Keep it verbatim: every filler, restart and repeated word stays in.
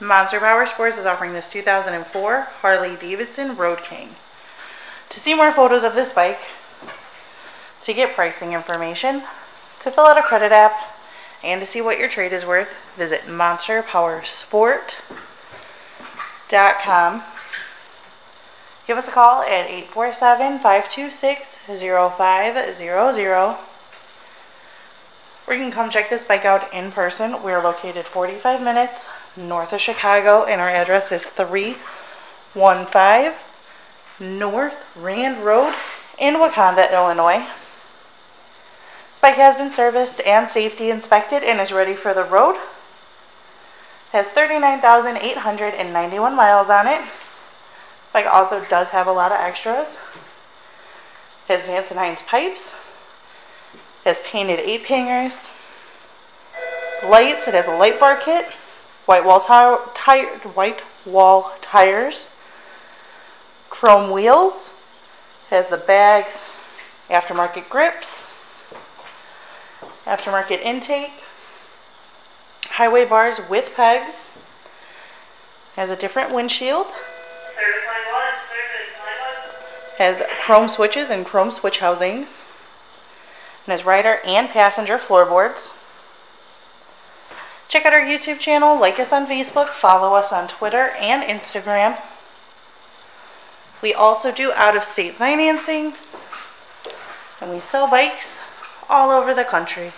Monster Powersports is offering this two thousand four Harley-Davidson Road King. To see more photos of this bike, to get pricing information, to fill out a credit app, and to see what your trade is worth, visit monster powersport dot com. Give us a call at eight four seven, five two six, zero five zero zero. Or you can come check this bike out in person. We're located forty-five minutes north of Chicago, and our address is three one five North Rand Road in Wauconda, Illinois. This bike has been serviced and safety inspected and is ready for the road. It has thirty-nine thousand eight hundred ninety-one miles on it. This bike also does have a lot of extras. It has Vance and Hines pipes. It has painted ape hangers, lights. It has a light bar kit, white wall, tire, white wall tires, chrome wheels. It has the bags, aftermarket grips, aftermarket intake, highway bars with pegs. It has a different windshield. It has chrome switches and chrome switch housings. And has rider and passenger floorboards. Check out our YouTube channel, like us on Facebook, follow us on Twitter and Instagram. We also do out-of-state financing, and we sell bikes all over the country.